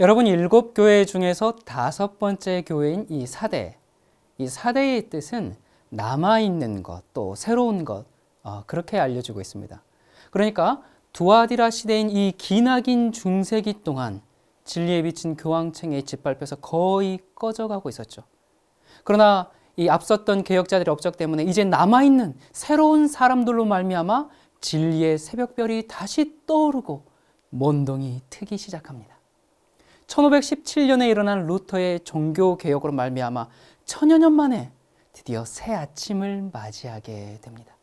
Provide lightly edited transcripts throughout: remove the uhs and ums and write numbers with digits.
여러분 7교회 중에서 5번째 교회인 이 사대, 이 사대의 뜻은 남아있는 것, 또 새로운 것, 그렇게 알려지고 있습니다. 그러니까 두아디라 시대인 이 기나긴 중세기 동안 진리에 비친 교황청에 짓밟혀서 거의 꺼져가고 있었죠. 그러나 이 앞섰던 개혁자들의 업적 때문에 이제 남아있는 새로운 사람들로 말미암아 진리의 새벽별이 다시 떠오르고 먼동이 트기 시작합니다. 1517년에 일어난 루터의 종교개혁으로 말미암아 1000여 년 만에 드디어 새 아침을 맞이하게 됩니다.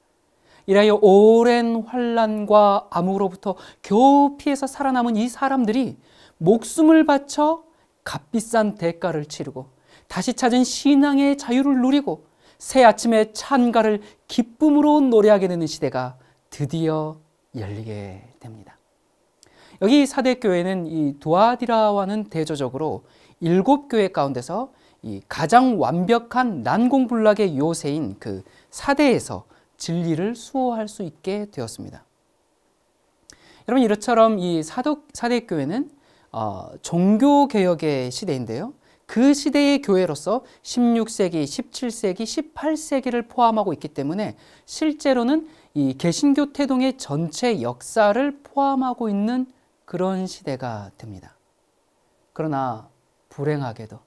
이라여 오랜 환란과 암흑으로부터 겨우 피해서 살아남은 이 사람들이 목숨을 바쳐 값비싼 대가를 치르고 다시 찾은 신앙의 자유를 누리고 새 아침의 찬가를 기쁨으로 노래하게 되는 시대가 드디어 열리게 됩니다. 여기 사대 교회는 이 두아디라와는 대조적으로 7교회 가운데서 이 가장 완벽한 난공불락의 요새인 그 사대에서 진리를 수호할 수 있게 되었습니다. 여러분 이처럼 이 사대 교회는 종교개혁의 시대인데요. 그 시대의 교회로서 16세기, 17세기, 18세기를 포함하고 있기 때문에 실제로는 이 개신교 태동의 전체 역사를 포함하고 있는 그런 시대가 됩니다. 그러나 불행하게도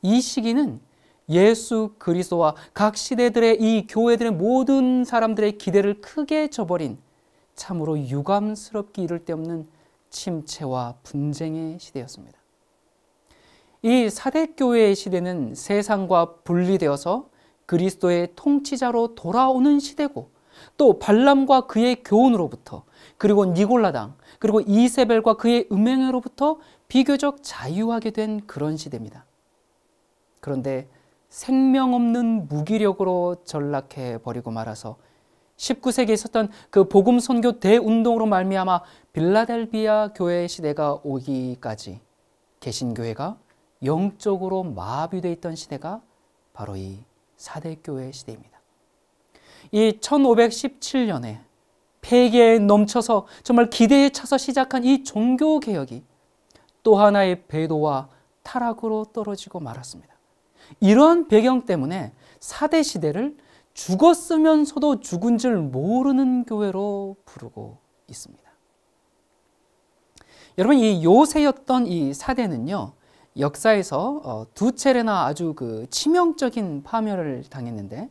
이 시기는 예수 그리스도와 각 시대들의 이 교회들의 모든 사람들의 기대를 크게 저버린 참으로 유감스럽기 이를 데 없는 침체와 분쟁의 시대였습니다. 이 사대교회의 시대는 세상과 분리되어서 그리스도의 통치자로 돌아오는 시대고 또 발람과 그의 교훈으로부터 그리고 니골라당 그리고 이세벨과 그의 음행으로부터 비교적 자유하게 된 그런 시대입니다. 그런데 생명 없는 무기력으로 전락해버리고 말아서 19세기에 있었던 그 복음 선교 대운동으로 말미암아 빌라델비아 교회의 시대가 오기까지 개신교회가 영적으로 마비되어 있던 시대가 바로 이 사대교회의 시대입니다. 이 1517년에 폐기에 넘쳐서 정말 기대에 차서 시작한 이 종교개혁이 또 하나의 배도와 타락으로 떨어지고 말았습니다. 이러한 배경 때문에 사대 시대를 죽었으면서도 죽은 줄 모르는 교회로 부르고 있습니다. 여러분 이 요새였던 이 사대는요 역사에서 2차례나 아주 그 치명적인 파멸을 당했는데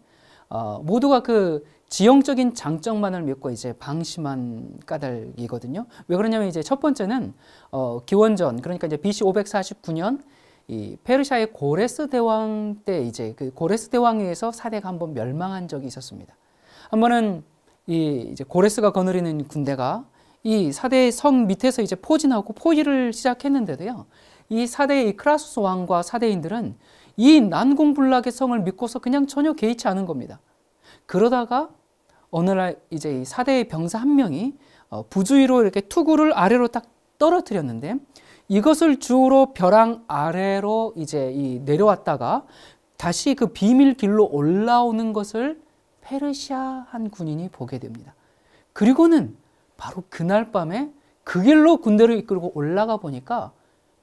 모두가 그 지형적인 장점만을 믿고 이제 방심한 까닭이거든요. 왜 그러냐면 이제 첫 번째는 기원전 그러니까 이제 BC 549년 이 페르시아의 고레스 대왕 때 이제 그 고레스 대왕에 의해서 사대가 한번 멸망한 적이 있었습니다. 한 번은 이 이제 고레스가 거느리는 군대가 이 사대의 성 밑에서 이제 포진하고 포위를 시작했는데도요. 이 사대의 크라수스 왕과 사대인들은 이 난공불락의 성을 믿고서 그냥 전혀 개의치 않은 겁니다. 그러다가 어느 날 이제 이 사대의 병사 한 명이 부주의로 이렇게 투구를 아래로 딱 떨어뜨렸는데 이것을 주우러 벼랑 아래로 이제 이 내려왔다가 다시 그 비밀 길로 올라오는 것을 페르시아 한 군인이 보게 됩니다. 그리고는 바로 그날 밤에 그 길로 군대를 이끌고 올라가 보니까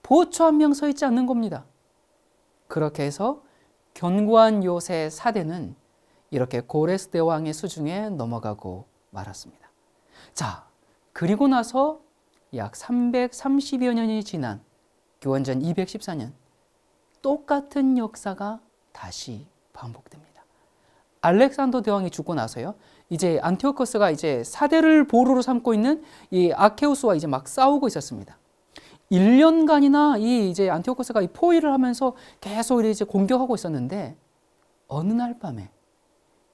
보초 한 명 서 있지 않는 겁니다. 그렇게 해서 견고한 요새 사대는 이렇게 고레스 대왕의 수중에 넘어가고 말았습니다. 자, 그리고 나서 약 330여 년이 지난 교원전 214년 똑같은 역사가 다시 반복됩니다. 알렉산더 대왕이 죽고 나서요. 이제 안티오커스가 이제 사대를 보루로 삼고 있는 이 아케우스와 이제 막 싸우고 있었습니다. 1년간이나 이 이제 안티오커스가 이 포위를 하면서 계속 이제 공격하고 있었는데 어느 날 밤에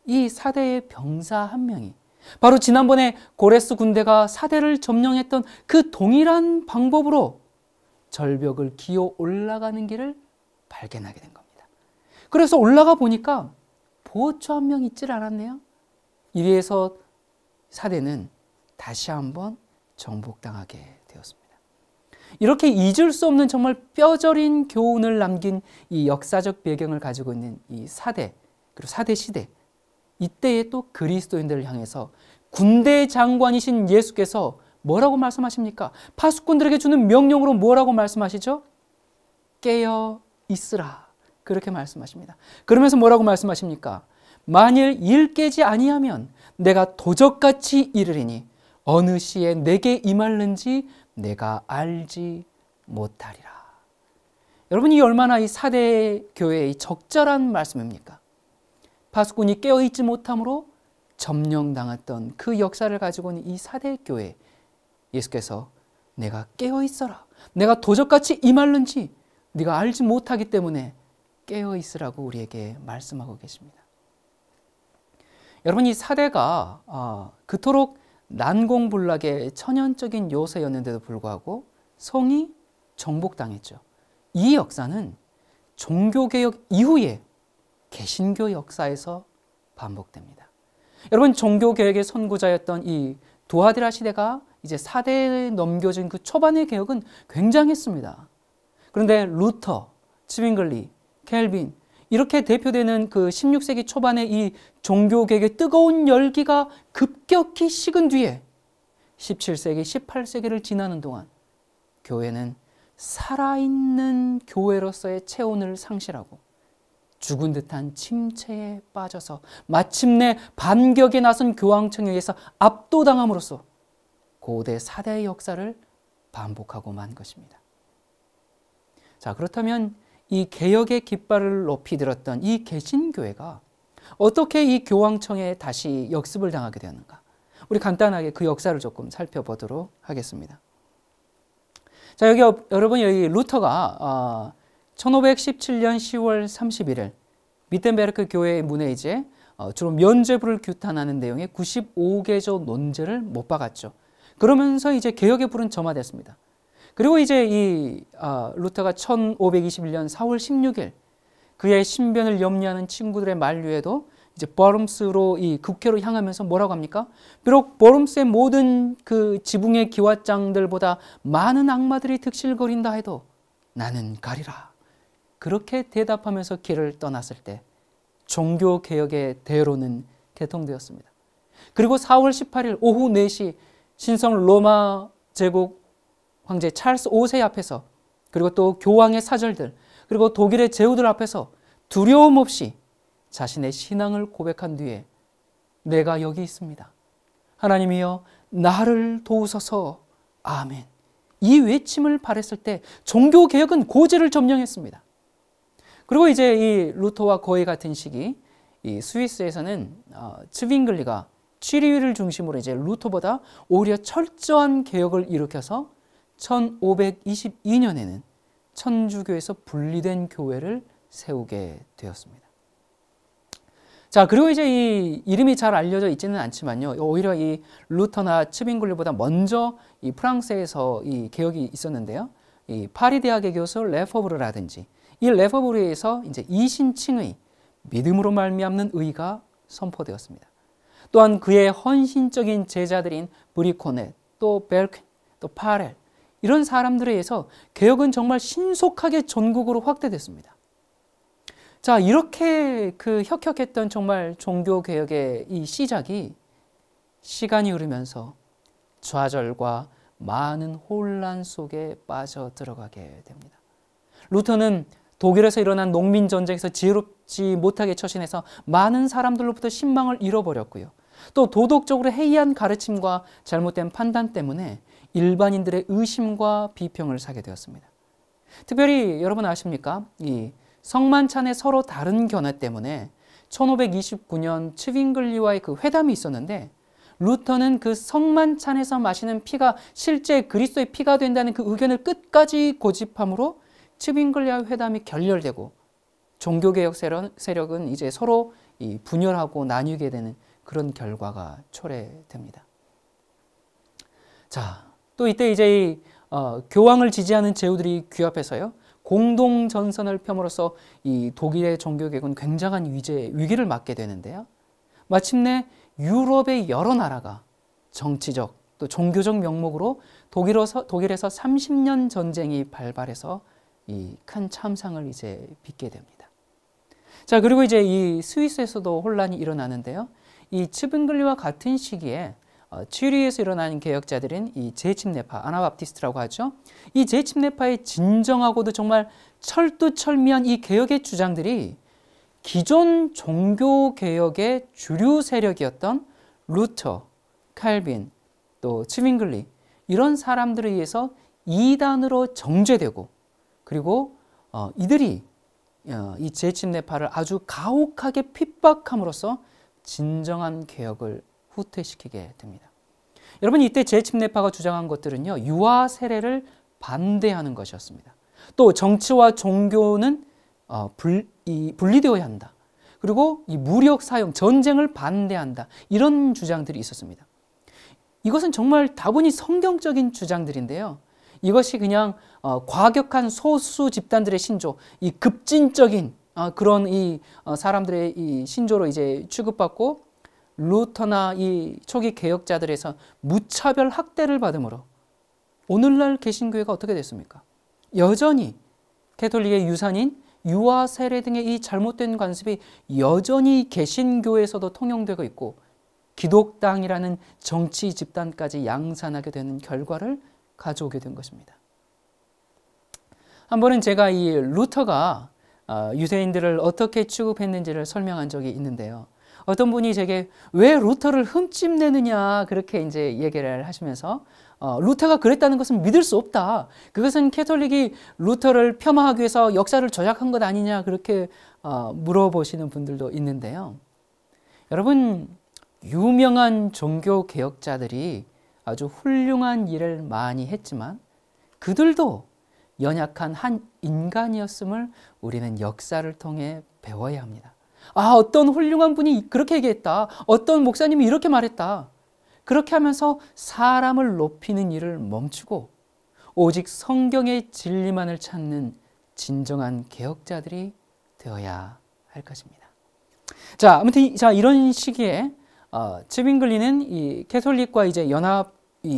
이 사대의 병사 한 명이 바로 지난번에 고레스 군대가 사대를 점령했던 그 동일한 방법으로 절벽을 기어 올라가는 길을 발견하게 된 겁니다. 그래서 올라가 보니까 보호처 한 명 있질 않았네요. 이래서 사대는 다시 한번 정복당하게 되었습니다. 이렇게 잊을 수 없는 정말 뼈저린 교훈을 남긴 이 역사적 배경을 가지고 있는 이 사대 그리고 사대 시대 이때에 또 그리스도인들을 향해서 군대 장관이신 예수께서 뭐라고 말씀하십니까? 파수꾼들에게 주는 명령으로 뭐라고 말씀하시죠? 깨어 있으라. 그렇게 말씀하십니다. 그러면서 뭐라고 말씀하십니까? 만일 일 깨지 아니하면 내가 도적같이 이르리니 어느 시에 내게 임할는지 내가 알지 못하리라. 여러분, 이 얼마나 이 사대 교회의 적절한 말씀입니까? 파수꾼이 깨어있지 못함으로 점령당했던 그 역사를 가지고 있는 이 사대 교회, 예수께서 내가 깨어있어라, 내가 도적같이 임할는지 네가 알지 못하기 때문에 깨어있으라고 우리에게 말씀하고 계십니다. 여러분, 이 사대가 그토록 난공불락의 천연적인 요새였는데도 불구하고 성이 정복당했죠. 이 역사는 종교개혁 이후에 개신교 역사에서 반복됩니다. 여러분, 종교개혁의 선구자였던 이 도아디라 시대가 이제 사대에 넘겨진 그 초반의 개혁은 굉장했습니다. 그런데 루터, 츠빙글리, 켈빈, 이렇게 대표되는 그 16세기 초반의 이 종교개혁의 뜨거운 열기가 급격히 식은 뒤에 17세기, 18세기를 지나는 동안 교회는 살아있는 교회로서의 체온을 상실하고 죽은 듯한 침체에 빠져서 마침내 반격에 나선 교황청에 의해서 압도당함으로써 고대 사대의 역사를 반복하고 만 것입니다. 자, 그렇다면 이 개혁의 깃발을 높이 들었던 이 개신교회가 어떻게 이 교황청에 다시 역습을 당하게 되었는가? 우리 간단하게 그 역사를 조금 살펴보도록 하겠습니다. 자, 여기 여러분, 여기 루터가 1517년 10월 31일 밑텐베르크 교회의 문에 이제 주로 면죄부를 규탄하는 내용의 95개조 논제를 못 박았죠. 그러면서 이제 개혁의 불은 점화됐습니다. 그리고 이제 이 루터가 1521년 4월 16일 그의 신변을 염려하는 친구들의 만류에도 이제 보름스로 이 국회로 향하면서 뭐라고 합니까? 비록 보름스의 모든 그 지붕의 기와장들보다 많은 악마들이 득실거린다 해도 나는 가리라. 그렇게 대답하면서 길을 떠났을 때 종교개혁의 대로는 개통되었습니다. 그리고 4월 18일 오후 4시 신성 로마 제국 황제 찰스 5세 앞에서, 그리고 또 교황의 사절들, 그리고 독일의 제후들 앞에서 두려움 없이 자신의 신앙을 고백한 뒤에 내가 여기 있습니다. 하나님이여 나를 도우소서. 아멘. 이 외침을 발했을 때 종교개혁은 고제를 점령했습니다. 그리고 이제 이 루터와 거의 같은 시기 이 스위스에서는 츠빙글리가 취리회를 중심으로 이제 루터보다 오히려 철저한 개혁을 일으켜서 1522년에는 천주교에서 분리된 교회를 세우게 되었습니다. 자, 그리고 이제 이 이름이 잘 알려져 있지는 않지만요, 오히려 이 루터나 츠빙글리보다 먼저 이 프랑스에서 이 개혁이 있었는데요, 이 파리 대학의 교수 레포브르라든지 이 레포브르에서 이제 이신칭의 믿음으로 말미암는 의가 선포되었습니다. 또한 그의 헌신적인 제자들인 브리코넷, 또 벨킨, 또 파렐, 이런 사람들에 의해서 개혁은 정말 신속하게 전국으로 확대됐습니다. 자, 이렇게 그 혁혁했던 정말 종교개혁의 이 시작이 시간이 흐르면서 좌절과 많은 혼란 속에 빠져 들어가게 됩니다. 루터는 독일에서 일어난 농민전쟁에서 지혜롭지 못하게 처신해서 많은 사람들로부터 신망을 잃어버렸고요. 또 도덕적으로 해이한 가르침과 잘못된 판단 때문에 일반인들의 의심과 비평을 사게 되었습니다. 특별히 여러분 아십니까? 이 성만찬의 서로 다른 견해 때문에 1529년 츠빙글리와의 그 회담이 있었는데, 루터는 그 성만찬에서 마시는 피가 실제 그리스도의 피가 된다는 그 의견을 끝까지 고집함으로 츠빙글리와의 회담이 결렬되고 종교개혁 세력은 이제 서로 이 분열하고 나뉘게 되는 그런 결과가 초래됩니다. 자, 또 이때 이제 이 교황을 지지하는 제후들이 귀합해서요, 공동 전선을 펴므로써 이 독일의 종교개혁은 굉장한 위기를 맞게 되는데요. 마침내 유럽의 여러 나라가 정치적 또 종교적 명목으로 독일에서 30년 전쟁이 발발해서 이 큰 참상을 이제 빚게 됩니다. 자, 그리고 이제 이 스위스에서도 혼란이 일어나는데요. 이 츠빙글리와 같은 시기에 취리에서 일어난 개혁자들인 이 재침례파, 아나바티스트라고 하죠. 이 재침례파의 진정하고도 정말 철두철미한 이 개혁의 주장들이 기존 종교개혁의 주류 세력이었던 루터, 칼빈, 또 츠빙글리 이런 사람들에 의해서 이단으로 정죄되고, 그리고 이들이 이 재침례파를 아주 가혹하게 핍박함으로써 진정한 개혁을 후퇴시키게 됩니다. 여러분, 이때 재침례파가 주장한 것들은요, 유아 세례를 반대하는 것이었습니다. 또 정치와 종교는 분리되어야 한다. 그리고 이 무력 사용, 전쟁을 반대한다. 이런 주장들이 있었습니다. 이것은 정말 다분히 성경적인 주장들인데요. 이것이 그냥 과격한 소수 집단들의 신조, 이 급진적인 그런 이 사람들의 이 신조로 이제 취급받고, 루터나 이 초기 개혁자들에서 무차별 학대를 받음으로 오늘날 개신교회가 어떻게 됐습니까? 여전히 가톨릭의 유산인 유아 세례 등의 이 잘못된 관습이 여전히 개신교에서도 통용되고 있고, 기독당이라는 정치 집단까지 양산하게 되는 결과를 가져오게 된 것입니다. 한 번은 제가 이 루터가 유대인들을 어떻게 취급했는지를 설명한 적이 있는데요. 어떤 분이 제게 왜 루터를 흠집내느냐 그렇게 이제 얘기를 하시면서 루터가 그랬다는 것은 믿을 수 없다. 그것은 가톨릭이 루터를 폄하하기 위해서 역사를 조작한 것 아니냐 그렇게 물어보시는 분들도 있는데요. 여러분, 유명한 종교 개혁자들이 아주 훌륭한 일을 많이 했지만 그들도 연약한 한 인간이었음을 우리는 역사를 통해 배워야 합니다. 아, 어떤 훌륭한 분이 그렇게 얘기했다. 어떤 목사님이 이렇게 말했다. 그렇게 하면서 사람을 높이는 일을 멈추고 오직 성경의 진리만을 찾는 진정한 개혁자들이 되어야 할 것입니다. 자, 아무튼 자, 이런 시기에 츠빙글리는 이 캐톨릭과 이제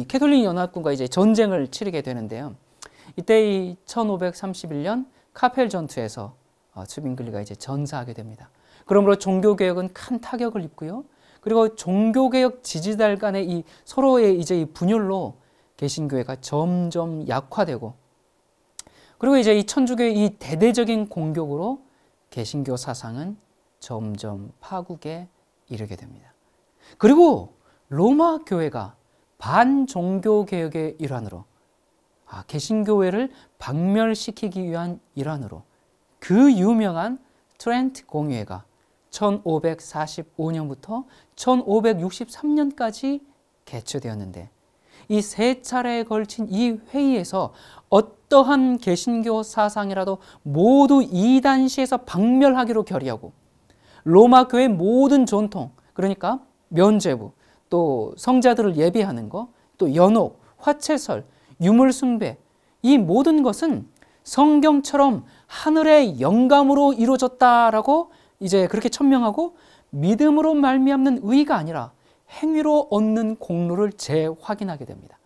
캐톨릭 연합군과 이제 전쟁을 치르게 되는데요. 이때 이 1531년 카펠 전투에서 츠빙글리가 이제 전사하게 됩니다. 그러므로 종교개혁은 큰 타격을 입고요. 그리고 종교개혁 지지달 간의 이 서로의 이제 이 분열로 개신교회가 점점 약화되고, 그리고 이제 이 천주교의 이 대대적인 공격으로 개신교 사상은 점점 파국에 이르게 됩니다. 그리고 로마 교회가 반종교개혁의 일환으로, 개신교회를 박멸시키기 위한 일환으로 그 유명한 트렌트 공의회가 1545년부터 1563년까지 개최되었는데, 이 세 차례에 걸친 이 회의에서 어떠한 개신교 사상이라도 모두 이단시에서 박멸하기로 결의하고, 로마 교회의 모든 전통, 그러니까 면죄부, 또 성자들을 예배하는 것, 또 연옥, 화채설, 유물숭배, 이 모든 것은 성경처럼 하늘의 영감으로 이루어졌다라고 이제 그렇게 천명하고, 믿음으로 말미암는 의가 아니라 행위로 얻는 공로를 재확인하게 됩니다.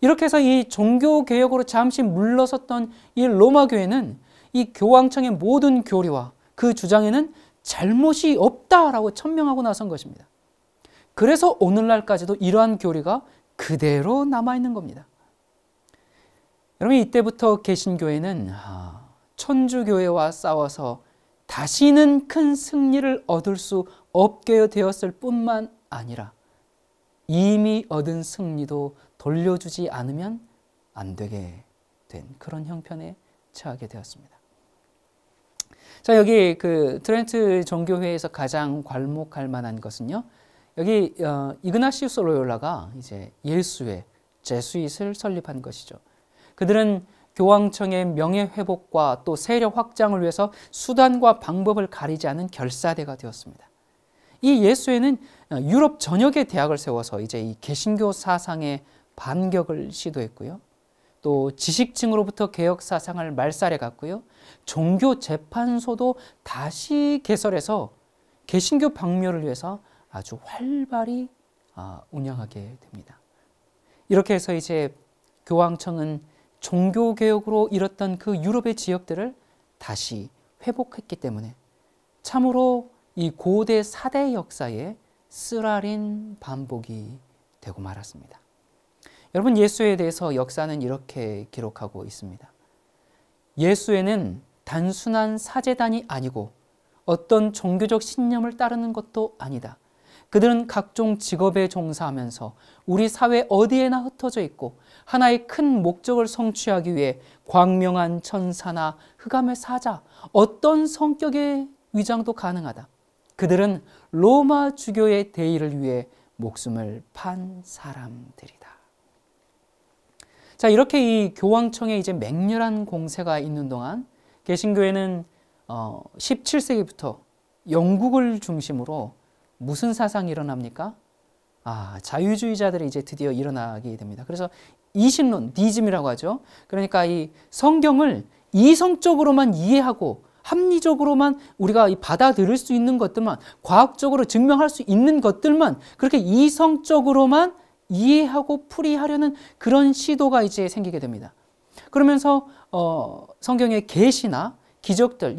이렇게 해서 이 종교개혁으로 잠시 물러섰던 이 로마교회는 이 교황청의 모든 교리와 그 주장에는 잘못이 없다라고 천명하고 나선 것입니다. 그래서 오늘날까지도 이러한 교리가 그대로 남아있는 겁니다. 여러분, 이때부터 개신교회는 천주교회와 싸워서 다시는 큰 승리를 얻을 수 없게 되었을 뿐만 아니라 이미 얻은 승리도 돌려주지 않으면 안 되게 된 그런 형편에 처하게 되었습니다. 자, 여기 그 트렌트 종교회에서 가장 괄목할 만한 것은요, 여기 이그나시우스 로욜라가 이제 예수회, 제수잇을 설립한 것이죠. 그들은 교황청의 명예회복과 또 세력 확장을 위해서 수단과 방법을 가리지 않은 결사대가 되었습니다. 이 예수회는 유럽 전역에 대학을 세워서 이제 이 개신교 사상의 반격을 시도했고요. 또 지식층으로부터 개혁 사상을 말살해갔고요. 종교 재판소도 다시 개설해서 개신교 박멸을 위해서 아주 활발히 운영하게 됩니다. 이렇게 해서 이제 교황청은 종교개혁으로 잃었던 그 유럽의 지역들을 다시 회복했기 때문에 참으로 이 고대 사대 역사의 쓰라린 반복이 되고 말았습니다. 여러분, 예수에 대해서 역사는 이렇게 기록하고 있습니다. 예수에는 단순한 사제단이 아니고 어떤 종교적 신념을 따르는 것도 아니다. 그들은 각종 직업에 종사하면서 우리 사회 어디에나 흩어져 있고 하나의 큰 목적을 성취하기 위해 광명한 천사나 흑암의 사자, 어떤 성격의 위장도 가능하다. 그들은 로마 주교의 대의를 위해 목숨을 판 사람들이다. 자, 이렇게 이 교황청에 이제 맹렬한 공세가 있는 동안 개신교회는 17세기부터 영국을 중심으로 무슨 사상이 일어납니까? 자유주의자들이 이제 드디어 일어나게 됩니다. 그래서 이신론, 디즘이라고 하죠. 그러니까 이 성경을 이성적으로만 이해하고 합리적으로만 우리가 받아들일 수 있는 것들만, 과학적으로 증명할 수 있는 것들만 그렇게 이성적으로만 이해하고 풀이하려는 그런 시도가 이제 생기게 됩니다. 그러면서 성경의 계시나 기적들,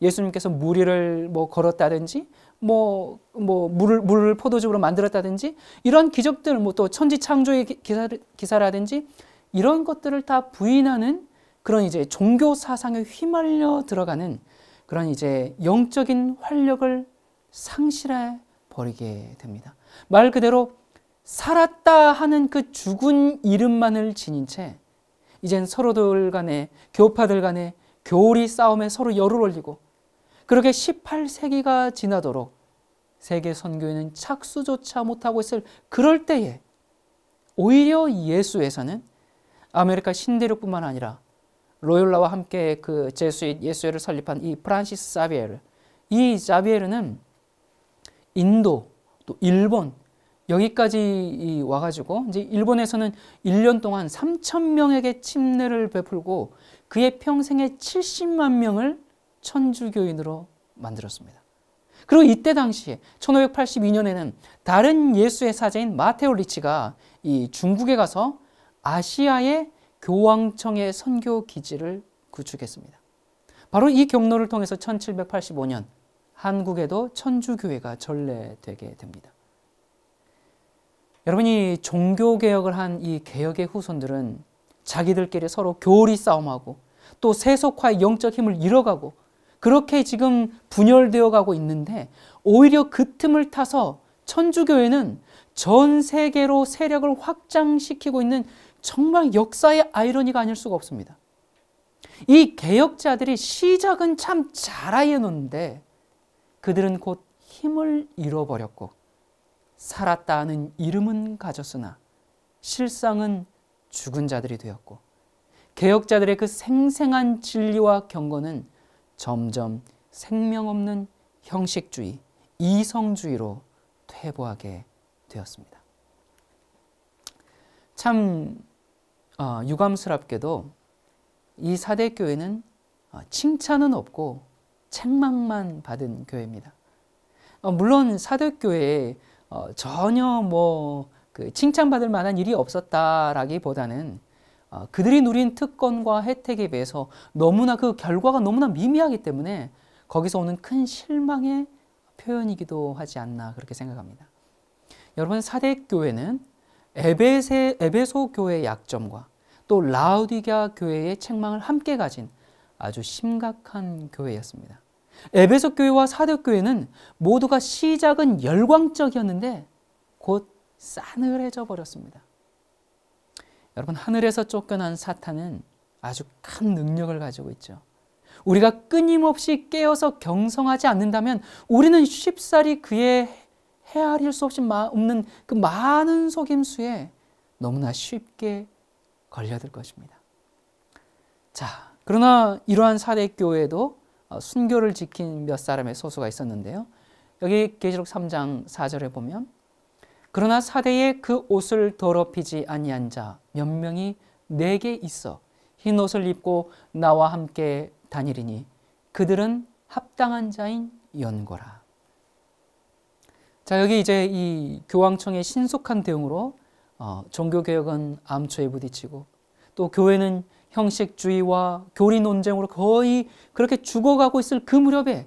예수님께서 무리를 걸었다든지, 물을 포도즙으로 만들었다든지, 이런 기적들, 또 천지 창조의 기사라든지 이런 것들을 다 부인하는 그런 이제 종교 사상에 휘말려 들어가는 그런 이제 영적인 활력을 상실해 버리게 됩니다. 말 그대로 살았다 하는 그 죽은 이름만을 지닌 채 이젠 서로들 간에, 교파들 간에 교리 싸움에 서로 열을 올리고, 그렇게 18세기가 지나도록 세계 선교에는 착수조차 못하고 있을 그럴 때에 오히려 예수에서는 아메리카 신대륙뿐만 아니라 로욜라와 함께 그 제수잇 예수회를 설립한 이 프란시스 자비에르, 이 자비에르는 인도 또 일본 여기까지 와가지고 이제 일본에서는 1년 동안 3,000명에게 침례를 베풀고 그의 평생에 70만 명을 천주교인으로 만들었습니다. 그리고 이때 당시에 1582년에는 다른 예수의 사제인 마테오 리치가 이 중국에 가서 아시아의 교황청의 선교 기지를 구축했습니다. 바로 이 경로를 통해서 1785년 한국에도 천주교회가 전래되게 됩니다. 여러분이 종교개혁을 한 이 개혁의 후손들은 자기들끼리 서로 교리 싸움하고 또 세속화의 영적 힘을 잃어가고 그렇게 지금 분열되어 가고 있는데, 오히려 그 틈을 타서 천주교회는 전 세계로 세력을 확장시키고 있는 정말 역사의 아이러니가 아닐 수가 없습니다. 이 개혁자들이 시작은 참 잘해놓는데 그들은 곧 힘을 잃어버렸고 살았다는 이름은 가졌으나 실상은 죽은 자들이 되었고, 개혁자들의 그 생생한 진리와 경건은 점점 생명 없는 형식주의, 이성주의로 퇴보하게 되었습니다. 참 유감스럽게도 이 사대 교회는 칭찬은 없고 책망만 받은 교회입니다. 물론 사대 교회에 전혀 칭찬받을 만한 일이 없었다라기보다는 그들이 누린 특권과 혜택에 비해서 너무나 그 결과가 너무나 미미하기 때문에 거기서 오는 큰 실망의 표현이기도 하지 않나 그렇게 생각합니다. 여러분, 사대 교회는 에베소 교회의 약점과 또 라우디게아 교회의 책망을 함께 가진 아주 심각한 교회였습니다. 에베소 교회와 사도 교회는 모두가 시작은 열광적이었는데 곧 싸늘해져 버렸습니다. 여러분, 하늘에서 쫓겨난 사탄은 아주 큰 능력을 가지고 있죠. 우리가 끊임없이 깨어서 경성하지 않는다면 우리는 쉽사리 그의 헤아릴 수 없는 그 많은 속임수에 너무나 쉽게 걸려들 것입니다. 자, 그러나 이러한 사대 교회도 순교를 지킨 몇 사람의 소수가 있었는데요. 여기 계시록 3장 4절에 보면, 그러나 사대에 그 옷을 더럽히지 아니한 자 몇 명이 내게 있어 흰 옷을 입고 나와 함께 다니리니 그들은 합당한 자인 연고라. 자, 여기 이제 이 교황청의 신속한 대응으로 종교개혁은 암초에 부딪히고 또 교회는 형식주의와 교리 논쟁으로 거의 그렇게 죽어가고 있을 그 무렵에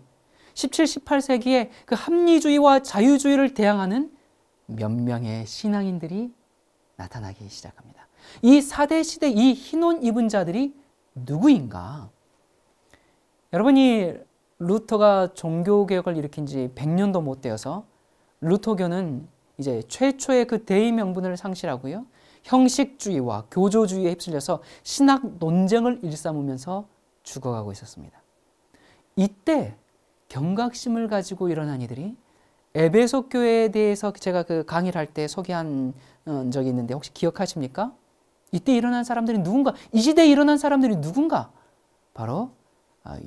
17, 18세기에 그 합리주의와 자유주의를 대항하는 몇 명의 신앙인들이 나타나기 시작합니다. 이 사대 시대 이 흰옷 입은 자들이 누구인가? 여러분이 루터가 종교개혁을 일으킨 지 100년도 못 되어서 루터교는 이제 최초의 그 대의 명분을 상실하고요. 형식주의와 교조주의에 휩쓸려서 신학 논쟁을 일삼으면서 죽어가고 있었습니다. 이때 경각심을 가지고 일어난 이들이 에베소 교회에 대해서 제가 그 강의를 할 때 소개한 적이 있는데 혹시 기억하십니까? 이때 일어난 사람들이 누군가? 이 시대에 일어난 사람들이 누군가? 바로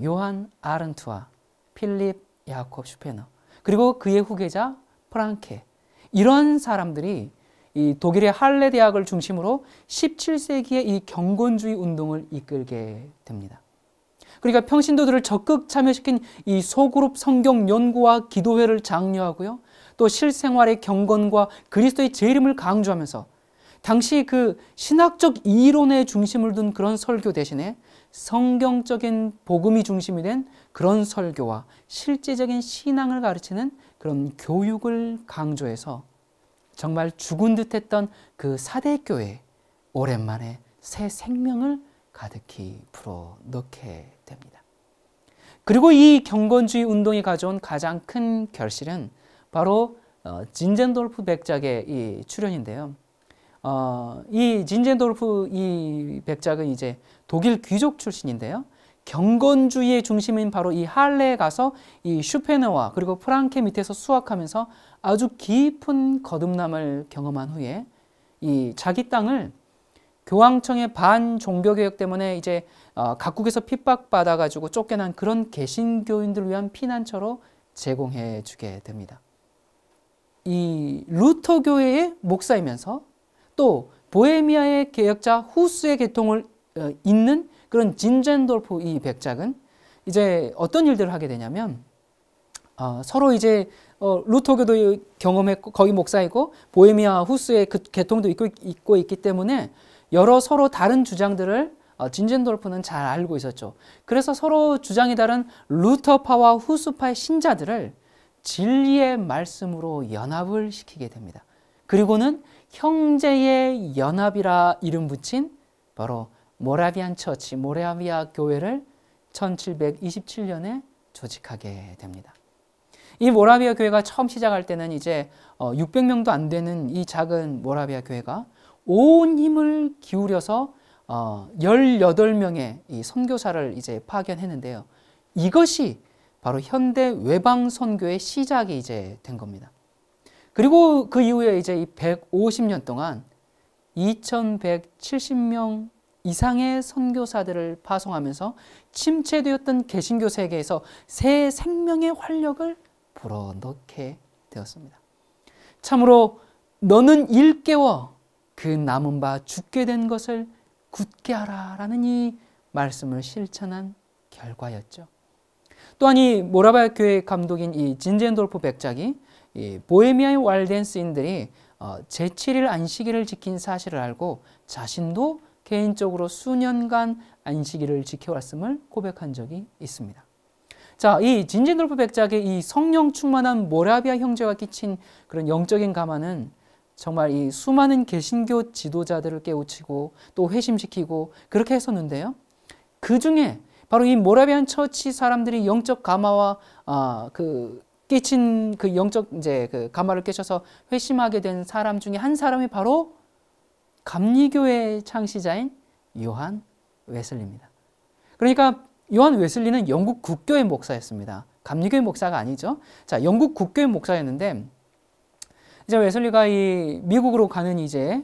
요한 아른트와 필립 야콥 슈페너 그리고 그의 후계자 프랑케 이런 사람들이 이 독일의 할레 대학을 중심으로 17세기의 이 경건주의 운동을 이끌게 됩니다. 그러니까 평신도들을 적극 참여시킨 이 소그룹 성경 연구와 기도회를 장려하고요. 또 실생활의 경건과 그리스도의 재림을 강조하면서 당시 그 신학적 이론의 중심을 둔 그런 설교 대신에 성경적인 복음이 중심이 된 그런 설교와 실제적인 신앙을 가르치는 그런 교육을 강조해서 정말 죽은 듯했던 그 사대교회에 오랜만에 새 생명을 가득히 불어넣게 됩니다. 그리고 이 경건주의 운동이 가져온 가장 큰 결실은 바로 진젠돌프 백작의 이 출현인데요. 이 진젠돌프 이 백작은 이제 독일 귀족 출신인데요. 경건주의의 중심인 바로 이 할레에 가서 이 슈페너와 그리고 프랑케 밑에서 수학하면서 아주 깊은 거듭남을 경험한 후에 이 자기 땅을 교황청의 반종교개혁 때문에 이제 각국에서 핍박받아가지고 쫓겨난 그런 개신교인들을 위한 피난처로 제공해 주게 됩니다. 이 루터교회의 목사이면서 또 보헤미아의 개혁자 후스의 계통을 잇는 그런 진젠돌프 이 백작은 이제 어떤 일들을 하게 되냐면 서로 이제 루터교도 경험했고 거기 목사이고 보헤미아 후스의 그 계통도 있고 있기 때문에 여러 서로 다른 주장들을 진젠돌프는 잘 알고 있었죠. 그래서 서로 주장이 다른 루터파와 후스파의 신자들을 진리의 말씀으로 연합을 시키게 됩니다. 그리고는 형제의 연합이라 이름 붙인 바로 모라비안 처치, 모라비아 교회를 1727년에 조직하게 됩니다. 이 모라비아 교회가 처음 시작할 때는 이제 600명도 안 되는 이 작은 모라비아 교회가 온 힘을 기울여서 18명의 이 선교사를 이제 파견했는데요. 이것이 바로 현대 외방 선교의 시작이 이제 된 겁니다. 그리고 그 이후에 이제 150년 동안 2170명 이상의 선교사들을 파송하면서 침체되었던 개신교 세계에서 새 생명의 활력을 불어넣게 되었습니다. 참으로 너는 일깨워 그 남은 바 죽게 된 것을 굳게 하라 라는 이 말씀을 실천한 결과였죠. 또한 이 모라비아 교회 감독인 이 진젠돌프 백작이 이 보헤미아의 왈덴스인들이 제7일 안식일을 지킨 사실을 알고 자신도 개인적으로 수년간 안식일을 지켜왔음을 고백한 적이 있습니다. 자, 이 진젠돌프 백작의 이 성령 충만한 모라비아 형제와 끼친 그런 영적인 감화는 정말 이 수많은 개신교 지도자들을 깨우치고 또 회심시키고 그렇게 했었는데요. 그 중에 바로 이 모라비안 처치 사람들이 영적 감화와 끼친 그 영적 이제 그 감화를 깨쳐서 회심하게 된 사람 중에 한 사람이 바로 감리교회의 창시자인 요한 웨슬리입니다. 그러니까 요한 웨슬리는 영국 국교의 목사였습니다. 감리교회 목사가 아니죠. 자, 영국 국교의 목사였는데 이제 웨슬리가 이 미국으로 가는 이제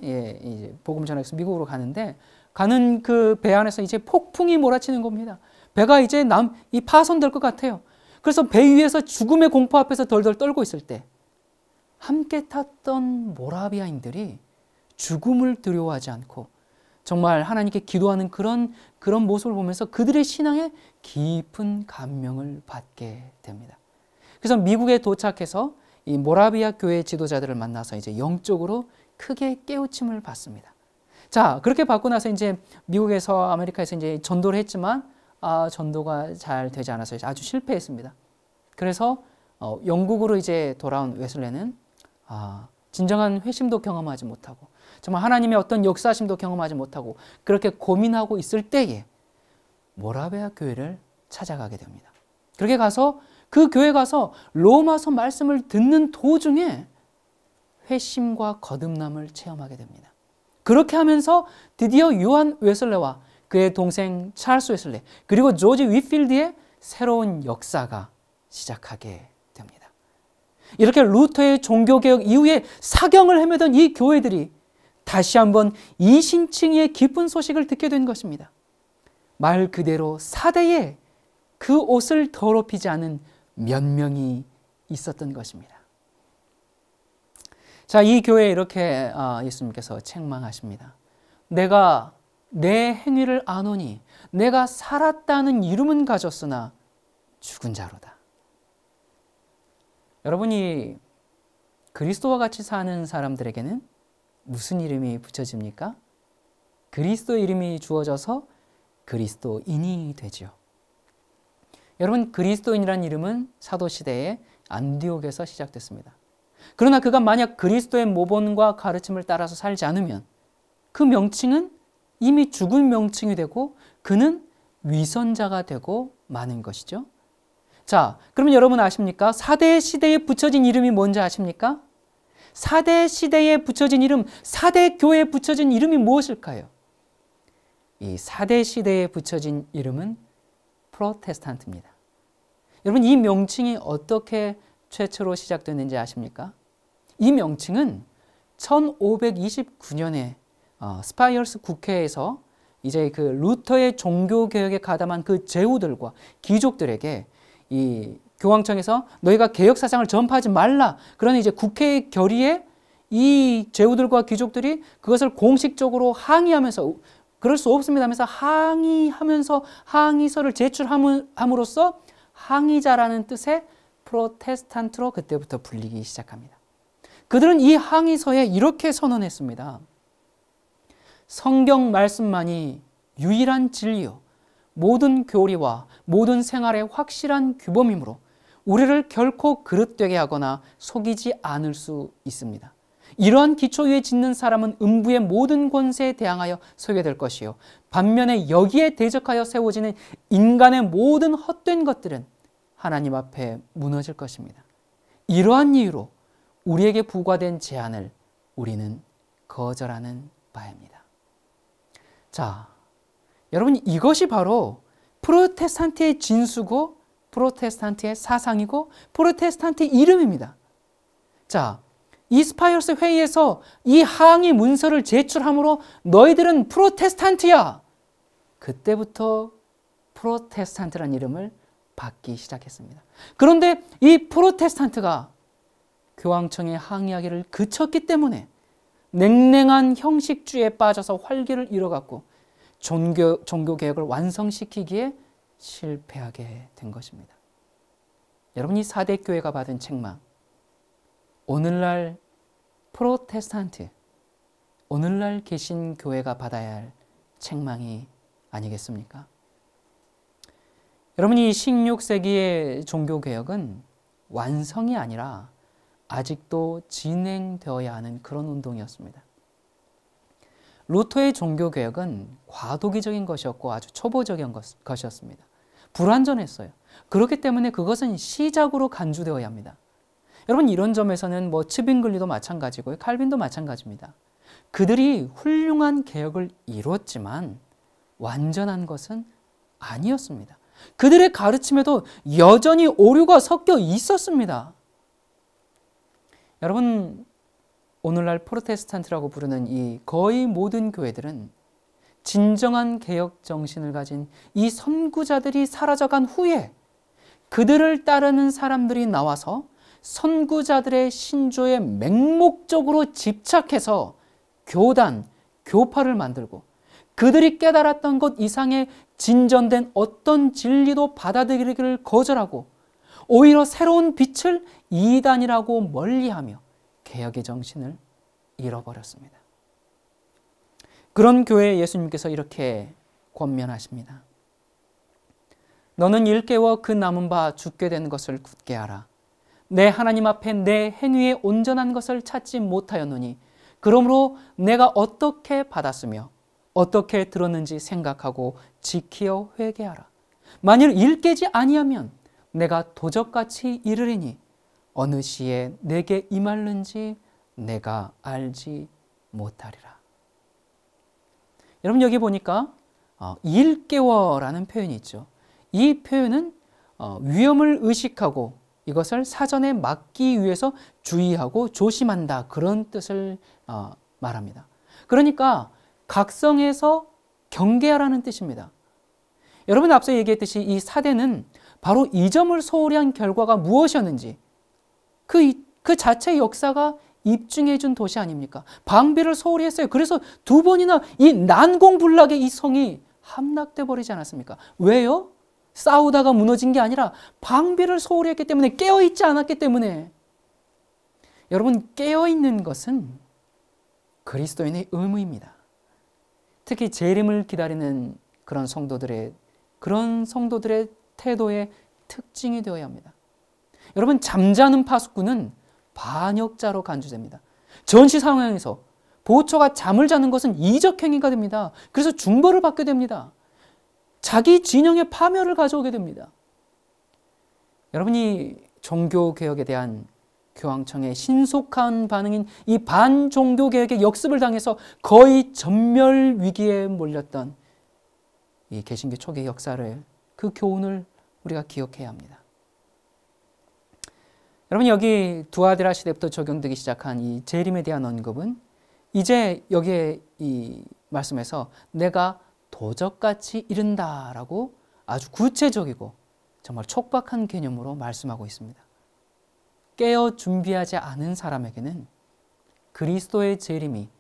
복음 전하기 위해서 미국으로 가는데 가는 그 배 안에서 이제 폭풍이 몰아치는 겁니다. 배가 이제 이 파손될 것 같아요. 그래서 배 위에서 죽음의 공포 앞에서 덜덜 떨고 있을 때 함께 탔던 모라비아인들이 죽음을 두려워하지 않고 정말 하나님께 기도하는 그런 모습을 보면서 그들의 신앙에 깊은 감명을 받게 됩니다. 그래서 미국에 도착해서 이 모라비아 교회 지도자들을 만나서 이제 영적으로 크게 깨우침을 받습니다. 자, 그렇게 받고 나서 이제 미국에서 아메리카에서 이제 전도를 했지만 전도가 잘 되지 않아서 아주 실패했습니다. 그래서 영국으로 이제 돌아온 웨슬레는 진정한 회심도 경험하지 못하고 정말 하나님의 어떤 역사심도 경험하지 못하고 그렇게 고민하고 있을 때에 모라비아 교회를 찾아가게 됩니다. 그렇게 가서 그 교회 가서 로마서 말씀을 듣는 도중에 회심과 거듭남을 체험하게 됩니다. 그렇게 하면서 드디어 요한 웨슬레와 그의 동생 찰스 웨슬레 그리고 조지 위필드의 새로운 역사가 시작하게 됩니다. 이렇게 루터의 종교개혁 이후에 사경을 헤매던 이 교회들이 다시 한번 이 신칭의 기쁜 소식을 듣게 된 것입니다. 말 그대로 사대에 그 옷을 더럽히지 않은 몇 명이 있었던 것입니다. 자, 이 교회에 이렇게 예수님께서 책망하십니다. 내가 내 행위를 아노니 내가 살았다는 이름은 가졌으나 죽은 자로다. 여러분이 그리스도와 같이 사는 사람들에게는 무슨 이름이 붙여집니까? 그리스도의 이름이 주어져서 그리스도인이 되죠. 여러분, 그리스도인이라는 이름은 사도시대의 안디옥에서 시작됐습니다. 그러나 그가 만약 그리스도의 모본과 가르침을 따라서 살지 않으면 그 명칭은 이미 죽은 명칭이 되고 그는 위선자가 되고 마는 것이죠. 자, 그러면 여러분 아십니까? 사대 시대에 붙여진 이름이 뭔지 아십니까? 사대 시대에 붙여진 이름, 사대 교회에 붙여진 이름이 무엇일까요? 이 사대 시대에 붙여진 이름은 프로테스탄트입니다. 여러분, 이 명칭이 어떻게 최초로 시작됐는지 아십니까? 이 명칭은 1529년에 스파이어스 국회에서 이제 그 루터의 종교개혁에 가담한 그 제후들과 귀족들에게 이 교황청에서 너희가 개혁사상을 전파하지 말라 그런 이제 국회의 결의에 이 제후들과 귀족들이 그것을 공식적으로 항의하면서 그럴 수 없습니다 하면서 항의하면서 항의서를 제출함으로써 항의자라는 뜻의 프로테스탄트로 그때부터 불리기 시작합니다. 그들은 이 항의서에 이렇게 선언했습니다. 성경 말씀만이 유일한 진리요 모든 교리와 모든 생활의 확실한 규범이므로 우리를 결코 그릇되게 하거나 속이지 않을 수 있습니다. 이러한 기초 위에 짓는 사람은 음부의 모든 권세에 대항하여 서게 될 것이요 반면에 여기에 대적하여 세워지는 인간의 모든 헛된 것들은 하나님 앞에 무너질 것입니다. 이러한 이유로 우리에게 부과된 제안을 우리는 거절하는 바입니다. 자, 여러분, 이것이 바로 프로테스탄트의 진수고 프로테스탄트의 사상이고 프로테스탄트의 이름입니다. 자, 이 스파이어스 회의에서 이 항의 문서를 제출함으로 너희들은 프로테스탄트야! 그때부터 프로테스탄트라는 이름을 받기 시작했습니다. 그런데 이 프로테스탄트가 교황청에 항의하기를 그쳤기 때문에 냉랭한 형식주의에 빠져서 활기를 잃어갔고 종교개혁을 완성시키기에 실패하게 된 것입니다. 여러분, 이 사대 교회가 받은 책망, 오늘날 프로테스탄트, 오늘날 계신 교회가 받아야 할 책망이 아니겠습니까? 여러분, 이 16세기의 종교개혁은 완성이 아니라 아직도 진행되어야 하는 그런 운동이었습니다. 루터의 종교개혁은 과도기적인 것이었고 아주 초보적인 것이었습니다. 불완전했어요. 그렇기 때문에 그것은 시작으로 간주되어야 합니다. 여러분, 이런 점에서는 츠빙글리도 마찬가지고요. 칼빈도 마찬가지입니다. 그들이 훌륭한 개혁을 이뤘지만 완전한 것은 아니었습니다. 그들의 가르침에도 여전히 오류가 섞여 있었습니다. 여러분, 오늘날 프로테스탄트라고 부르는 이 거의 모든 교회들은 진정한 개혁 정신을 가진 이 선구자들이 사라져간 후에 그들을 따르는 사람들이 나와서 선구자들의 신조에 맹목적으로 집착해서 교단, 교파를 만들고 그들이 깨달았던 것 이상의 진전된 어떤 진리도 받아들이기를 거절하고 오히려 새로운 빛을 이단이라고 멀리하며 개혁의 정신을 잃어버렸습니다. 그런 교회에 예수님께서 이렇게 권면하십니다. 너는 일깨워 그 남은 바 죽게 된 것을 굳게 하라. 내 하나님 앞에 내 행위의 온전한 것을 찾지 못하였노니 그러므로 내가 어떻게 받았으며 어떻게 들었는지 생각하고 지키어 회개하라. 만일 일깨지 아니하면 내가 도적같이 이르리니 어느 시에 내게 임할는지 내가 알지 못하리라. 여러분 여기 보니까 일깨워라는 표현이 있죠. 이 표현은 위험을 의식하고 이것을 사전에 막기 위해서 주의하고 조심한다 그런 뜻을 말합니다. 그러니까 각성해서 경계하라는 뜻입니다. 여러분 앞서 얘기했듯이 이 사대는 바로 이 점을 소홀히 한 결과가 무엇이었는지 그 자체의 역사가 입증해 준 도시 아닙니까? 방비를 소홀히 했어요. 그래서 두 번이나 이 난공불락에 이 성이 함락돼 버리지 않았습니까? 왜요? 싸우다가 무너진 게 아니라 방비를 소홀히 했기 때문에, 깨어있지 않았기 때문에. 여러분 깨어있는 것은 그리스도인의 의무입니다. 특히 재림을 기다리는 그런 성도들의 태도의 특징이 되어야 합니다. 여러분 잠자는 파수꾼은 반역자로 간주됩니다. 전시 상황에서 보초가 잠을 자는 것은 이적 행위가 됩니다. 그래서 중벌을 받게 됩니다. 자기 진영의 파멸을 가져오게 됩니다. 여러분이 종교개혁에 대한 교황청의 신속한 반응인 이 반종교개혁의 역습을 당해서 거의 전멸 위기에 몰렸던 이 개신교 초기의 역사를, 그 교훈을 우리가 기억해야 합니다. 여러분 여기 두아디라 시대부터 적용되기 시작한 이 재림에 대한 언급은 이제 여기에 이 말씀에서 내가 도적같이 이른다라고 아주 구체적이고 정말 촉박한 개념으로 말씀하고 있습니다. 깨어 준비하지 않은 사람에게는 그리스도의 재림이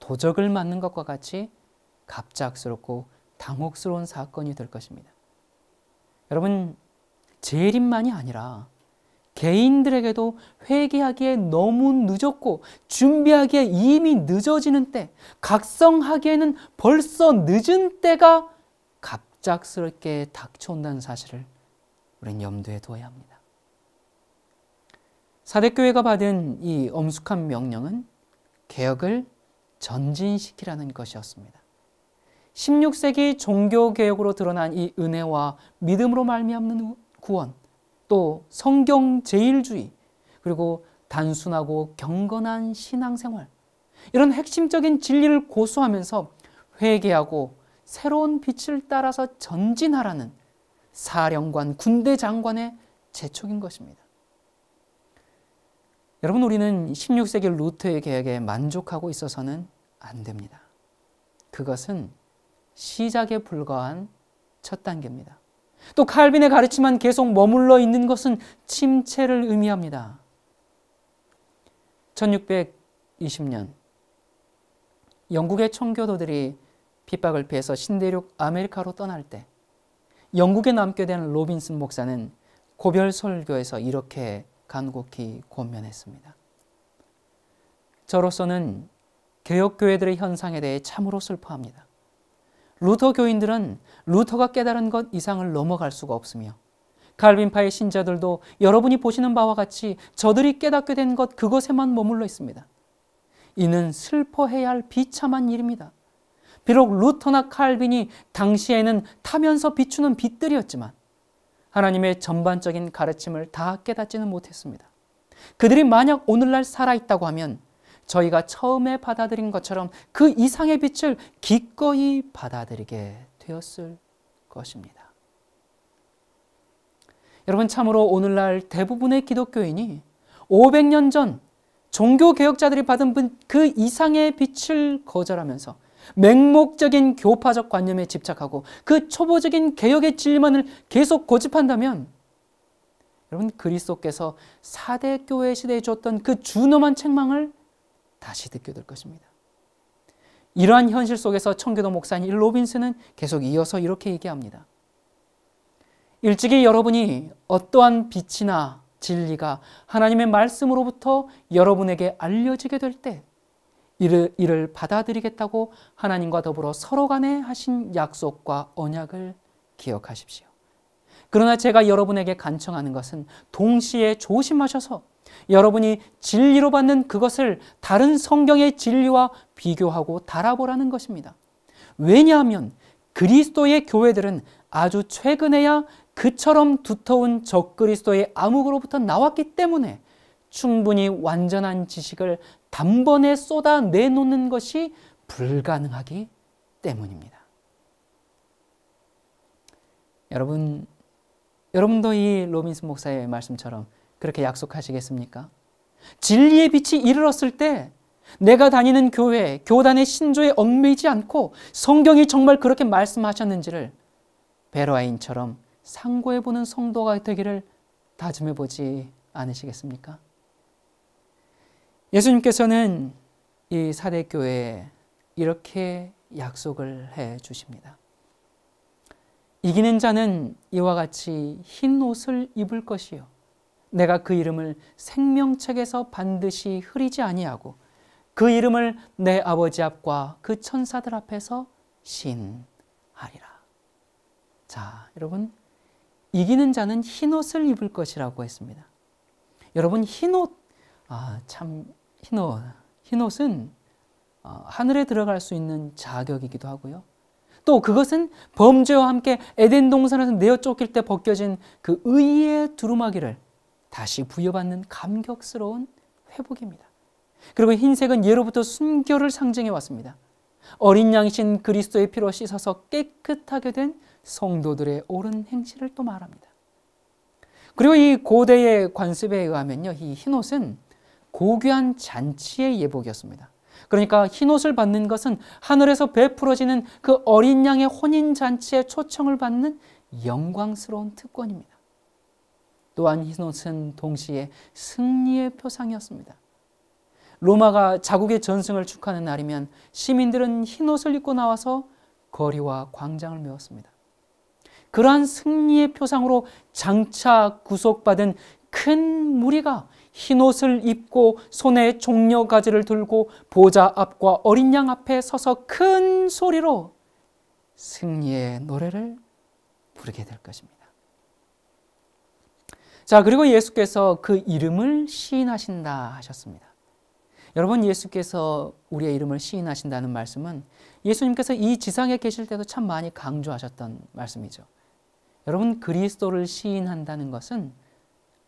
도적을 맞는 것과 같이 갑작스럽고 당혹스러운 사건이 될 것입니다. 여러분 재림만이 아니라 개인들에게도 회개하기에 너무 늦었고 준비하기에 이미 늦어지는 때, 각성하기에는 벌써 늦은 때가 갑작스럽게 닥쳐온다는 사실을 우린 염두에 두어야 합니다. 사대교회가 받은 이 엄숙한 명령은 개혁을 전진시키라는 것이었습니다. 16세기 종교개혁으로 드러난 이 은혜와 믿음으로 말미암는 구원, 또 성경 제일주의, 그리고 단순하고 경건한 신앙생활, 이런 핵심적인 진리를 고수하면서 회개하고 새로운 빛을 따라서 전진하라는 사령관, 군대 장관의 재촉인 것입니다. 여러분 우리는 16세기 루터의 개혁에 만족하고 있어서는 안 됩니다. 그것은 시작에 불과한 첫 단계입니다. 또 칼빈의 가르침만 계속 머물러 있는 것은 침체를 의미합니다. 1620년 영국의 청교도들이 핍박을 피해서 신대륙 아메리카로 떠날 때 영국에 남게 된 로빈슨 목사는 고별 설교에서 이렇게 간곡히 권면했습니다. 저로서는 개혁교회들의 현상에 대해 참으로 슬퍼합니다. 루터 교인들은 루터가 깨달은 것 이상을 넘어갈 수가 없으며 칼빈파의 신자들도 여러분이 보시는 바와 같이 저들이 깨닫게 된 것 그것에만 머물러 있습니다. 이는 슬퍼해야 할 비참한 일입니다. 비록 루터나 칼빈이 당시에는 타면서 비추는 빛들이었지만 하나님의 전반적인 가르침을 다 깨닫지는 못했습니다. 그들이 만약 오늘날 살아있다고 하면 저희가 처음에 받아들인 것처럼 그 이상의 빛을 기꺼이 받아들이게 되었을 것입니다. 여러분 참으로 오늘날 대부분의 기독교인이 500년 전 종교개혁자들이 받은 그 이상의 빛을 거절하면서 맹목적인 교파적 관념에 집착하고 그 초보적인 개혁의 진리만을 계속 고집한다면 여러분 그리스도께서 사대교회 시대에 줬던 그 준엄한 책망을 다시 듣게 될 것입니다. 이러한 현실 속에서 청교도 목사인 로빈슨은 계속 이어서 이렇게 얘기합니다. 일찍이 여러분이 어떠한 빛이나 진리가 하나님의 말씀으로부터 여러분에게 알려지게 될 때 이를 받아들이겠다고 하나님과 더불어 서로 간에 하신 약속과 언약을 기억하십시오. 그러나 제가 여러분에게 간청하는 것은 동시에 조심하셔서 여러분이 진리로 받는 그것을 다른 성경의 진리와 비교하고 달아보라는 것입니다. 왜냐하면 그리스도의 교회들은 아주 최근에야 그처럼 두터운 적그리스도의 암흑으로부터 나왔기 때문에 충분히 완전한 지식을 단번에 쏟아 내놓는 것이 불가능하기 때문입니다. 여러분도 이 로빈슨 목사의 말씀처럼 그렇게 약속하시겠습니까? 진리의 빛이 이르렀을 때 내가 다니는 교회, 교단의 신조에 얽매이지 않고 성경이 정말 그렇게 말씀하셨는지를 베러아인처럼 상고해보는 성도가 되기를 다짐해보지 않으시겠습니까? 예수님께서는 이 사데 교회에 이렇게 약속을 해 주십니다. 이기는 자는 이와 같이 흰 옷을 입을 것이요 내가 그 이름을 생명책에서 반드시 흐리지 아니하고 그 이름을 내 아버지 앞과 그 천사들 앞에서 신하리라. 자, 여러분, 이기는 자는 흰 옷을 입을 것이라고 했습니다. 여러분, 흰 옷, 흰 옷은 하늘에 들어갈 수 있는 자격이기도 하고요. 또 그것은 범죄와 함께 에덴 동산에서 내어 쫓길 때 벗겨진 그 의의 두루마기를 다시 부여받는 감격스러운 회복입니다. 그리고 흰색은 예로부터 순결을 상징해 왔습니다. 어린 양이신 그리스도의 피로 씻어서 깨끗하게 된 성도들의 옳은 행실을 또 말합니다. 그리고 이 고대의 관습에 의하면요, 이 흰옷은 고귀한 잔치의 예복이었습니다. 그러니까 흰옷을 받는 것은 하늘에서 베풀어지는 그 어린 양의 혼인잔치에 초청을 받는 영광스러운 특권입니다. 또한 흰옷은 동시에 승리의 표상이었습니다. 로마가 자국의 전승을 축하하는 날이면 시민들은 흰옷을 입고 나와서 거리와 광장을 메웠습니다. 그러한 승리의 표상으로 장차 구속받은 큰 무리가 흰옷을 입고 손에 종려 가지를 들고 보좌 앞과 어린 양 앞에 서서 큰 소리로 승리의 노래를 부르게 될 것입니다. 자, 그리고 예수께서 그 이름을 시인하신다 하셨습니다. 여러분, 예수께서 우리의 이름을 시인하신다는 말씀은 예수님께서 이 지상에 계실 때도 참 많이 강조하셨던 말씀이죠. 여러분, 그리스도를 시인한다는 것은